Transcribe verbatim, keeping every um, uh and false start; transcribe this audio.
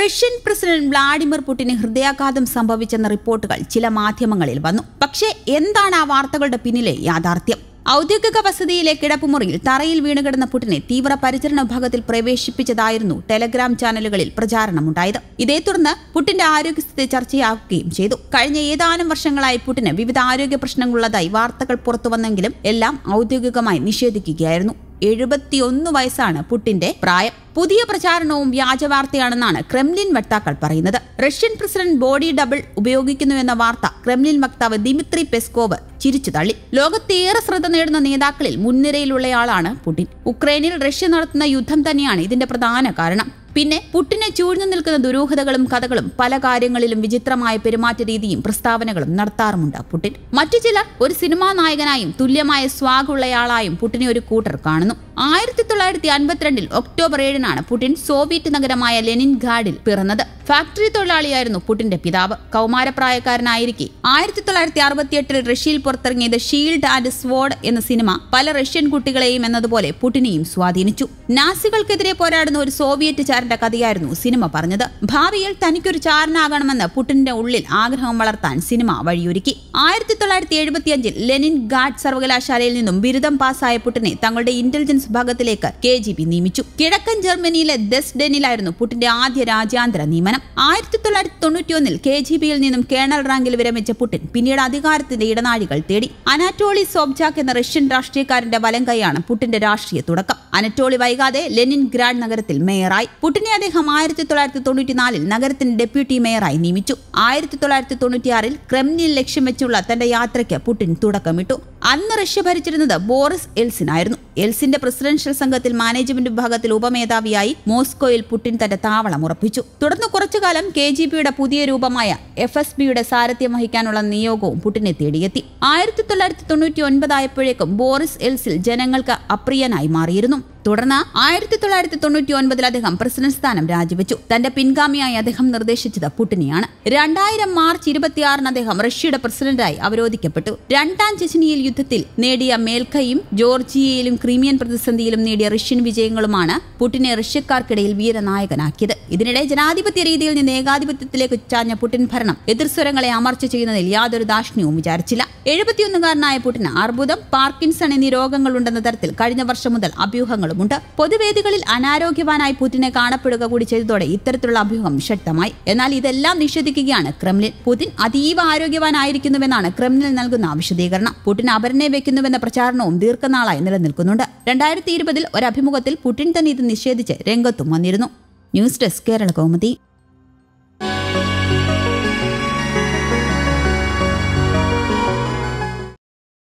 Russian President Vladimir Putin ഹൃദയാഘാതം സംഭവിച്ചെന്ന റിപ്പോർട്ടുകൾ ചില മാധ്യമങ്ങളിൽ വന്നു. പക്ഷേ എന്താണ് ആ വാർത്തകളുടെ പിന്നിലെ യാഥാർത്ഥ്യം? ഔദ്യോഗിക വസതിയിലെ കിടപ്പുമുറിയിൽ തറയിൽ വീണുകിടന്ന പുടിനെ തീവ്ര പരിചരണ വിഭാഗത്തിൽ പ്രവേശിപ്പിച്ചതായിരുന്നു ടെലഗ്രാം ചാനലുകളിൽ പ്രചാരണമുണ്ടായത്. ഇതേ തുടർന്ന് പുടിന്റെ ആരോഗ്യസ്ഥിതി ചർച്ചയാവുകയും ചെയ്തു. കഴിഞ്ഞ ഏതാനും വർഷങ്ങളായി പുടിന് വിവിധ ആരോഗ്യ പ്രശ്നങ്ങളുള്ളതായി വാർത്തകൾ പുറത്തുവന്നെങ്കിലും എല്ലാം ഔദ്യോഗികമായി നിഷേധിക്കുകയായിരുന്നു. എഴുപത്തിയൊന്ന് വയസ്സാണ് പുടിന്റെ പ്രായം. പുതിയ പ്രചാരണവും വ്യാജവാർത്തയാണെന്നാണ് ക്രെംലിൻ വക്താക്കൾ പറയുന്നത്. റഷ്യൻ പ്രസിഡന്റ് ബോഡി ഡബിൾ ഉപയോഗിക്കുന്നുവെന്ന വാർത്ത ക്രെംലിൻ വക്താവ് ദിമിത്രി പെസ്കോവ് ചിരിച്ചു തള്ളി. ലോകത്തേറെ ശ്രദ്ധ നേടുന്ന നേതാക്കളിൽ മുൻനിരയിലുള്ളയാളാണ് പുടിൻ. ഉക്രൈനിൽ റഷ്യ നടത്തുന്ന യുദ്ധം തന്നെയാണ് ഇതിന്റെ പ്രധാന കാരണം. പിന്നെ പുടിനെ ചൂഴ്ന്നു നിൽക്കുന്ന ദുരൂഹതകളും കഥകളും പല കാര്യങ്ങളിലും വിചിത്രമായ പെരുമാറ്റ രീതിയും പ്രസ്താവനകളും നടത്താറുമുണ്ട് പുടിൻ. മറ്റു ചിലർ ഒരു സിനിമാ നായകനായും തുല്യമായ സ്വാഗുള്ളയാളായും പുടിനെ ഒരു കൂട്ടർ കാണുന്നു. ആയിരത്തി തൊള്ളായിരത്തി അൻപത്തിരണ്ടിൽ ഒക്ടോബർ ഏഴിനാണ് പുടിൻ സോവിയറ്റ് നഗരമായ ലെനിൻഗ്രാഡിൽ പിറന്നത്. ഫാക്ടറി തൊഴിലാളിയായിരുന്നു പുടിന്റെ പിതാവ്. കൗമാരപ്രായക്കാരനായിരിക്കെ ആയിരത്തി തൊള്ളായിരത്തി അറുപത്തിയെട്ടിൽ റഷ്യയിൽ പുറത്തിറങ്ങിയത് ഷീൽഡ് ആൻഡ് സ്വാർഡ് എന്ന സിനിമ പല റഷ്യൻ കുട്ടികളെയും എന്നതുപോലെ പുടിനെയും സ്വാധീനിച്ചു. നാസികൾക്കെതിരെ പോരാടുന്ന ഒരു സോവിയറ്റ് ചാരന്റെ കഥയായിരുന്നു സിനിമ പറഞ്ഞത്. ഭാവിയിൽ തനിക്കൊരു ചാരനാകണമെന്ന് പുടിന്റെ ഉള്ളിൽ ആഗ്രഹം വളർത്താൻ സിനിമ വഴിയൊരുക്കി. ആയിരത്തി തൊള്ളായിരത്തി എഴുപത്തിയഞ്ചിൽ ലെനിൻഗ്രാഡ് സർവകലാശാലയിൽ നിന്നും ബിരുദം പാസ്സായ പുടിനെ തങ്ങളുടെ ഇന്റലിജൻസ് ഭാഗത്തിലേക്ക് കെ ജി ബി നിയമിച്ചു. കിഴക്കൻ ജർമ്മനിയിലെ ദെസ്ഡനിലായിരുന്നു പുടിന്റെ ആദ്യ രാജ്യാന്തര നിയമനം. ആയിരത്തി തൊള്ളായിരത്തി തൊണ്ണൂറ്റി ഒന്നിൽ കെ ജി ബിയിൽ നിന്നും കേണൽ റാങ്കിൽ വിരമിച്ച പുടിൻ പിന്നീട് അധികാരത്തിന്റെ ഇടനാഴികൾ തേടി. അനാറ്റോളി സോബ്ചാക് എന്ന റഷ്യൻ രാഷ്ട്രീയക്കാരന്റെ വലം കൈയാണ് പുടിന്റെ രാഷ്ട്രീയ തുടക്കം. അനറ്റോളി വൈകാതെ ലെനിൻഗ്രാഡ് നഗരത്തിൽ മേയറായി. പുടിനെ അദ്ദേഹം ആയിരത്തി തൊള്ളായിരത്തി തൊണ്ണൂറ്റിനാലിൽ നഗരത്തിന്റെ ഡെപ്യൂട്ടി മേയറായി നിയമിച്ചു. ആയിരത്തി തൊള്ളായിരത്തി തൊണ്ണൂറ്റിയാറിൽ ക്രെംലിൻ ലക്ഷ്യം വെച്ചുള്ള തന്റെ യാത്രയ്ക്ക് പുടിൻ തുടക്കമിട്ടു. അന്ന് റഷ്യ ഭരിച്ചിരുന്നത് ബോറിസ് യെൽസിൻ ആയിരുന്നു. യെൽസിന്റെ പ്രസിഡൻഷ്യൽ സംഘത്തിൽ മാനേജ്മെന്റ് വിഭാഗത്തിൽ ഉപമേധാവിയായി മോസ്കോയിൽ പുടിൻ തന്റെ താവളം ഉറപ്പിച്ചു. തുടർന്ന് കുറച്ചുകാലം കെ ജി ബിയുടെ പുതിയ രൂപമായ എഫ് എസ് ബിയുടെ സാരഥ്യം വഹിക്കാനുള്ള നിയോഗവും പുടിനെ തേടിയെത്തി. ആയിരത്തി തൊള്ളായിരത്തി തൊണ്ണൂറ്റി ഒൻപത് ആയപ്പോഴേക്കും ബോറിസ് യെൽസിൻ ജനങ്ങൾക്ക് അപ്രിയനായി മാറിയിരുന്നു. തുടർന്ന് ആയിരത്തി തൊള്ളായിരത്തി തൊണ്ണൂറ്റി ഒൻപതിൽ അദ്ദേഹം പ്രസിഡന്റ് സ്ഥാനം രാജിവെച്ചു. തന്റെ പിൻഗാമിയായി അദ്ദേഹം നിർദ്ദേശിച്ചത് പുടിനെയാണ്. രണ്ടായിരം മാർച്ച് ഇരുപത്തിയാറിന് അദ്ദേഹം റഷ്യയുടെ പ്രസിഡന്റായി അവരോധിക്കപ്പെട്ടു. രണ്ടാം ചെച്നിയൻ യുദ്ധത്തിൽ നേടിയ മേൽക്കൈയും ജോർജിയയിലും ക്രീമിയൻ പ്രതിസന്ധിയിലും നേടിയ റഷ്യൻ വിജയങ്ങളുമാണ് പുടിനെ റഷ്യക്കാർക്കിടയിൽ വീരനായകനാക്കിയത്. ഇതിനിടെ ജനാധിപത്യ രീതിയിൽ നിന്ന് ഏകാധിപത്യത്തിലേക്ക് ചാഞ്ഞ പുടിൻ ഭരണം എതിർസ്വരങ്ങളെ അമർച്ച ചെയ്യുന്നതിൽ യാതൊരു ദാക്ഷിണ്യവും വിചാരിച്ചില്ല. എഴുപത്തിയൊന്നുകാരനായ പുടിന് അർബുദം, പാർക്കിൻസൺ എന്നീ രോഗങ്ങളുണ്ടെന്ന തരത്തിൽ കഴിഞ്ഞ വർഷം മുതൽ അഭ്യൂഹങ്ങൾ ുണ്ട് പൊതുവേദികളിൽ അനാരോഗ്യവാനായി പുടിനെ കാണപ്പെടുക കൂടി ചെയ്തതോടെ ഇത്തരത്തിലുള്ള അഭ്യൂഹം ശക്തമായി. എന്നാൽ ഇതെല്ലാം നിഷേധിക്കുകയാണ് ക്രെംലിൻ. പുടിൻ അതീവ ആരോഗ്യവാനായിരിക്കുന്നുവെന്നാണ് ക്രെംലിൻ നൽകുന്ന വിശദീകരണം. പുടിൻ അപരനെ വെക്കുന്നുവെന്ന പ്രചാരണവും ദീർഘനാളായി നിലനിൽക്കുന്നുണ്ട്. രണ്ടായിരത്തി ഇരുപതിൽ ഒരഭിമുഖത്തിൽ പുടിൻ തന്നെ ഇത് നിഷേധിച്ച് രംഗത്തും വന്നിരുന്നു. News desk Kerala Kaumudi.